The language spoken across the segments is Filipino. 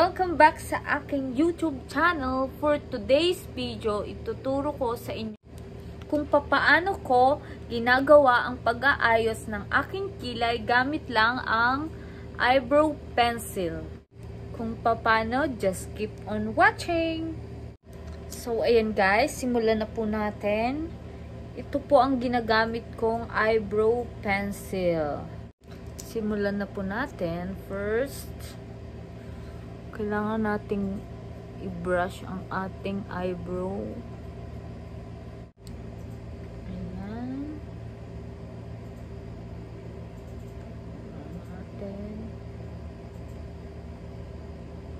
Welcome back sa aking YouTube channel. For today's video, ituturo ko sa inyo kung papaano ko ginagawa ang pag-aayos ng aking kilay gamit lang ang eyebrow pencil. Kung papaano, just keep on watching. So, ayan guys, simulan na po natin. Ito po ang ginagamit kong eyebrow pencil. Simulan na po natin. First, kailangan nating i-brush ang ating eyebrow. Ayan.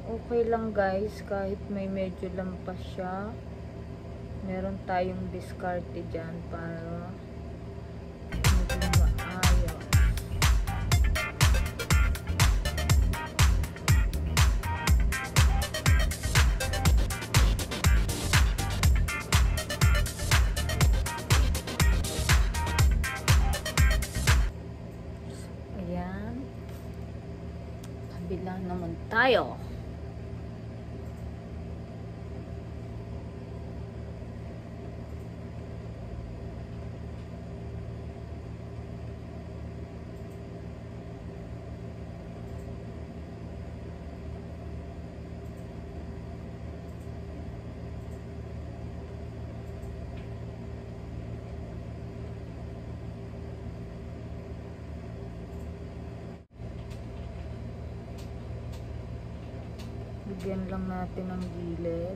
Okay lang guys, kahit may medyo lampas siya. Meron tayong diskarte dyan para bilang naman tayo. Bigyan lang natin ng gilid.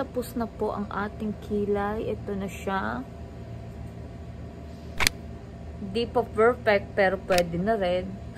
Tapos na po ang ating kilay. Ito na siya. Di pa perfect pero pwede na rin.